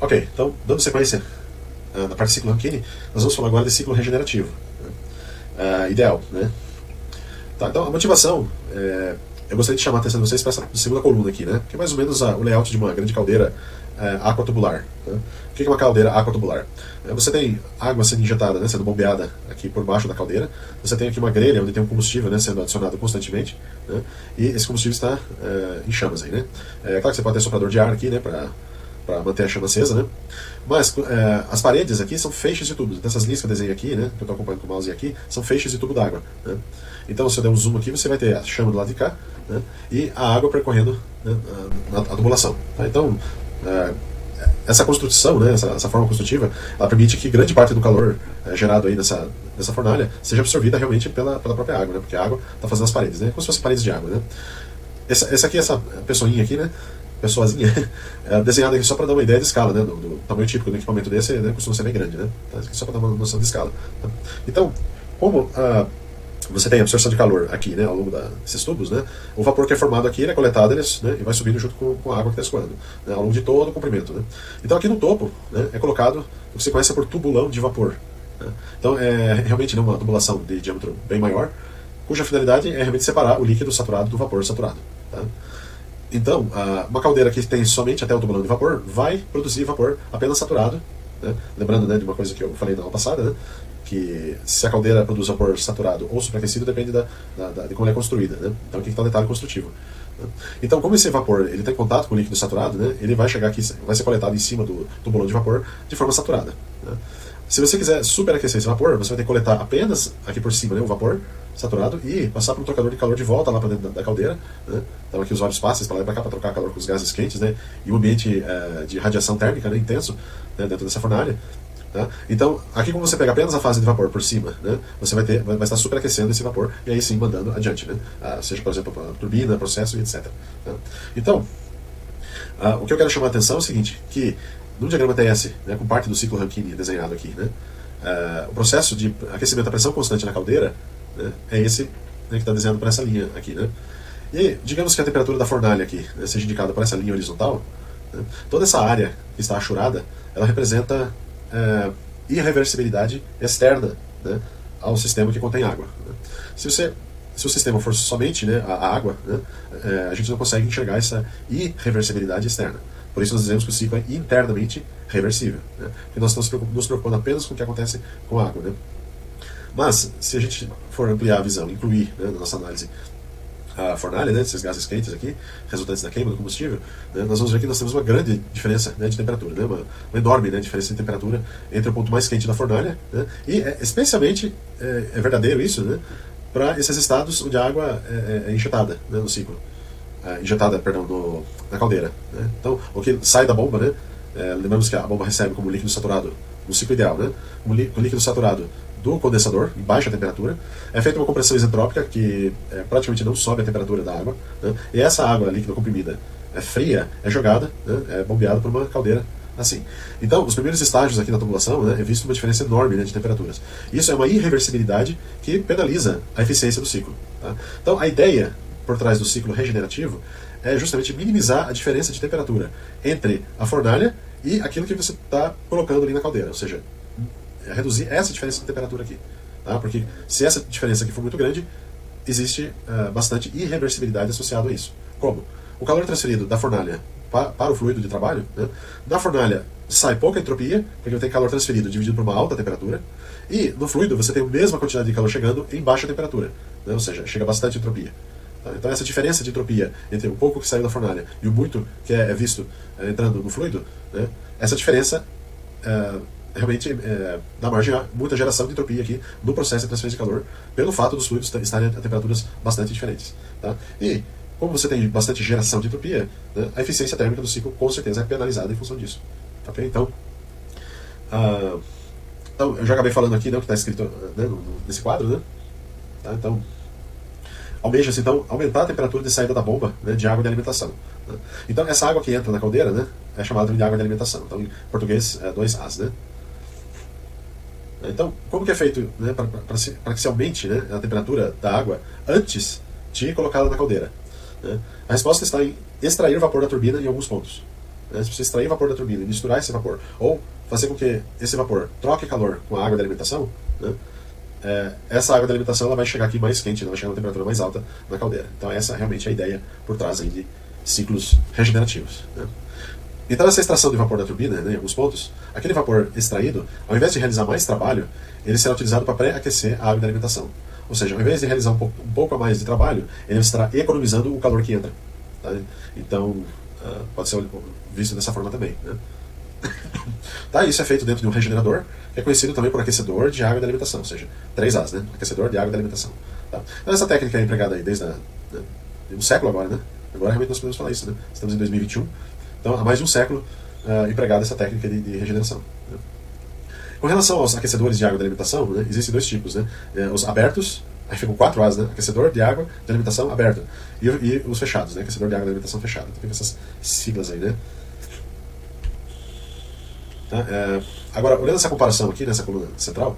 Ok, então, dando sequência da parte do ciclo Rankine, nós vamos falar agora de ciclo regenerativo, né? Ideal, né? Tá, então, a motivação, eu gostaria de chamar a atenção de vocês para essa segunda coluna aqui, né? Que é mais ou menos o layout de uma grande caldeira aquatubular, né? O que é uma caldeira aquatubular? Você tem água sendo injetada, né, sendo bombeada aqui por baixo da caldeira, você tem aqui uma grelha onde tem um combustível, né, sendo adicionado constantemente, né? E esse combustível está em chamas aí, né? É claro que você pode ter soprador de ar aqui, né, para manter a chama acesa, né? Mas as paredes aqui são feixes de tubos. Então, essas linhas que eu desenhei aqui, né, que eu estou acompanhando com o mouse aqui, são feixes de tubo d'água, né? Então, se eu der um zoom aqui, você vai ter a chama do lado de cá, né, e a água percorrendo, né, a tubulação, tá? Então, essa construção, né, essa forma construtiva, ela permite que grande parte do calor gerado aí nessa fornalha seja absorvida realmente pela própria água, né? Porque a água está fazendo as paredes, né? Como se fossem paredes de água, né? Essa pessoinha aqui, né? Pessoazinha, desenhada aqui só para dar uma ideia de escala, né, do tamanho típico do equipamento desse, né, costuma ser bem grande, né, só para dar uma noção de escala, tá? Então, como você tem a absorção de calor aqui, né, ao longo desses tubos, né, o vapor que é formado aqui, ele é coletado, né, e vai subindo junto com a água que está escoando, né, ao longo de todo o comprimento, né. Então aqui no topo, né, é colocado o que se conhece por tubulão de vapor, né. Então é realmente, né, uma tubulação de diâmetro bem maior, cuja finalidade é realmente separar o líquido saturado do vapor saturado, tá? Então, uma caldeira que tem somente até o tubulão de vapor vai produzir vapor apenas saturado, né? Lembrando, né, de uma coisa que eu falei na aula passada, né, que se a caldeira produz vapor saturado ou superaquecido depende de como ela é construída, né? Então aqui está o detalhe construtivo, né? Então, como esse vapor ele tem contato com o líquido saturado, né, ele vai chegar aqui, vai ser coletado em cima do tubulão de vapor de forma saturada, né? Se você quiser superaquecer esse vapor, você vai ter que coletar apenas aqui por cima, né, o vapor saturado e passar por um trocador de calor de volta lá para dentro da caldeira, né? Então aqui os vários passes para lá e para cá para trocar calor com os gases quentes, né? E um ambiente de radiação térmica, né, intenso, né, dentro dessa fornalha, tá? Então aqui, como você pega apenas a fase de vapor por cima, né, você vai estar superaquecendo esse vapor e aí sim mandando adiante, né? Seja, por exemplo, para turbina, processo, etc, tá? Então, o que eu quero chamar a atenção é o seguinte, que no diagrama TS, né, com parte do ciclo Rankine desenhado aqui, né, o processo de aquecimento à pressão constante na caldeira, né, é esse, né, que está desenhado para essa linha aqui, né? E digamos que a temperatura da fornalha aqui, né, seja indicada por essa linha horizontal, né, toda essa área que está achurada, ela representa irreversibilidade externa, né, ao sistema que contém água, né? Se o sistema for somente, né, a água, né, a gente não consegue enxergar essa irreversibilidade externa. Por isso nós dizemos que o ciclo é internamente reversível, né? Porque nós estamos nos preocupando apenas com o que acontece com a água, né? Mas, se a gente for ampliar a visão, incluir, né, na nossa análise a fornalha, né, esses gases quentes aqui, resultantes da queima do combustível, né, nós vamos ver que nós temos uma grande diferença, né, de temperatura, né, uma enorme, né, diferença de temperatura entre o ponto mais quente da fornalha, né, e especialmente é verdadeiro isso, né, para esses estados onde a água é injetada, né, no ciclo. Injetada, perdão, na caldeira, né? Então, o que sai da bomba, né? Lembramos que a bomba recebe como líquido saturado, no ciclo ideal, né, como líquido saturado do condensador, em baixa temperatura, é feita uma compressão isentrópica que praticamente não sobe a temperatura da água, né? E essa água líquida comprimida fria, é jogada, né, é bombeada por uma caldeira assim. Então, os primeiros estágios aqui na tubulação, né, é visto uma diferença enorme, né, de temperaturas. Isso é uma irreversibilidade que penaliza a eficiência do ciclo, tá? Então, a ideia por trás do ciclo regenerativo é justamente minimizar a diferença de temperatura entre a fornalha e aquilo que você está colocando ali na caldeira, ou seja, reduzir essa diferença de temperatura aqui, tá? Porque se essa diferença aqui for muito grande, existe bastante irreversibilidade associada a isso. Como? O calor transferido da fornalha para o fluido de trabalho, né? Na fornalha sai pouca entropia, porque tem calor transferido dividido por uma alta temperatura, e no fluido você tem a mesma quantidade de calor chegando em baixa temperatura, né? Ou seja, chega bastante entropia. Então essa diferença de entropia entre o pouco que saiu da fornalha e o muito que é visto entrando no fluido, né, essa diferença realmente dá margem a muita geração de entropia aqui no processo de transferência de calor, pelo fato dos fluidos estarem a temperaturas bastante diferentes, tá? E como você tem bastante geração de entropia, né, a eficiência térmica do ciclo com certeza é penalizada em função disso, tá, okay? Então, então, eu já acabei falando aqui, né, o que está escrito, né, nesse quadro, né? Tá, então, almeja-se, então, aumentar a temperatura de saída da bomba, né, de água de alimentação, né? Então, essa água que entra na caldeira, né, é chamada de água de alimentação. Então, em português, 2As, né? Então, como que é feito, né, para que se aumente, né, a temperatura da água antes de colocá-la na caldeira? Né? A resposta está em extrair o vapor da turbina em alguns pontos. Né? Se você extrair o vapor da turbina e misturar esse vapor, ou fazer com que esse vapor troque calor com a água da alimentação, né? Essa água da alimentação ela vai chegar aqui mais quente, ela vai chegar na temperatura mais alta na caldeira. Então essa realmente é a ideia por trás aí de ciclos regenerativos. Né? Então essa extração de vapor da turbina, né, em alguns pontos, aquele vapor extraído, ao invés de realizar mais trabalho, ele será utilizado para pré-aquecer a água da alimentação. Ou seja, ao invés de realizar um pouco a mais de trabalho, ele estará economizando o calor que entra. Tá? Então pode ser visto dessa forma também. Né? Tá, isso é feito dentro de um regenerador, que é conhecido também por aquecedor de água da alimentação, ou seja, 3As, né? Aquecedor de água da alimentação. Tá? Então essa técnica é empregada aí desde um século agora, né? Agora realmente nós podemos falar isso, né? Estamos em 2021, então há mais de um século empregada essa técnica de regeneração. Né? Com relação aos aquecedores de água da alimentação, né, existem dois tipos, né? Os abertos, aí ficam 4As, né? Aquecedor de água da alimentação aberto, e os fechados, né? Aquecedor de água da alimentação fechado. Então tem essas siglas aí, né? Agora, olhando essa comparação aqui, nessa coluna central,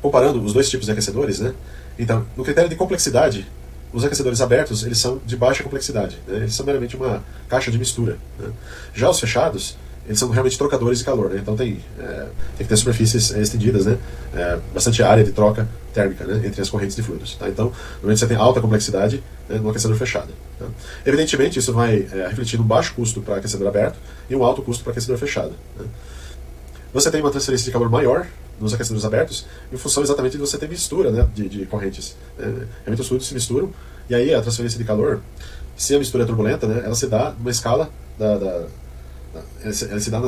comparando os dois tipos de aquecedores, né? Então, no critério de complexidade, os aquecedores abertos eles são de baixa complexidade, né? Eles são meramente uma caixa de mistura. Né? Já os fechados, eles são realmente trocadores de calor, né? Então tem que ter superfícies estendidas, né? Bastante área de troca térmica, né, entre as correntes de fluidos. Tá? Então, normalmente você tem alta complexidade, né, no aquecedor fechado. Tá? Evidentemente, isso vai refletir um baixo custo para aquecedor aberto e um alto custo para aquecedor fechado. Né? Você tem uma transferência de calor maior nos aquecedores abertos em função exatamente de você ter mistura, né, de correntes. Realmente os fluidos se misturam e aí a transferência de calor, se a mistura é turbulenta, né, ela se dá numa escala ela se dá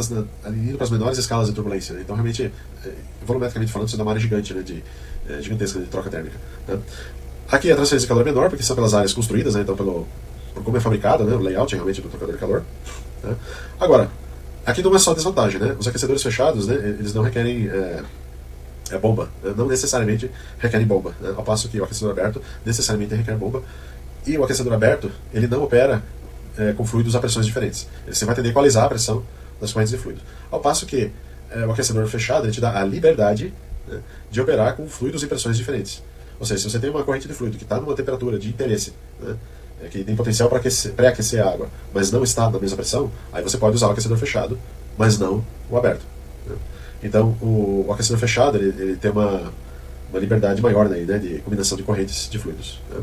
indo para as menores escalas de turbulência, né? Então realmente, volumetricamente falando, isso dá uma área gigante, né, gigantesca de troca térmica, né? Aqui a transferência de calor é menor, porque são pelas áreas construídas, né? Então por como é fabricada, né, o layout realmente do trocador de calor, né? Agora, aqui não é só desvantagem, né? Os aquecedores fechados, né, eles não requerem bomba, né? Não necessariamente requerem bomba, né? Ao passo que o aquecedor aberto necessariamente requer bomba, e o aquecedor aberto ele não opera com fluidos a pressões diferentes. Você vai tender a equalizar a pressão das correntes de fluido. Ao passo que o aquecedor fechado ele te dá a liberdade, né, de operar com fluidos e pressões diferentes. Ou seja, se você tem uma corrente de fluido que está numa temperatura de interesse, né, que tem potencial para pré-aquecer a água, mas não está na mesma pressão, aí você pode usar o aquecedor fechado, mas não o aberto. Né? Então, o aquecedor fechado ele tem uma liberdade maior, né, de combinação de correntes de fluidos. Né?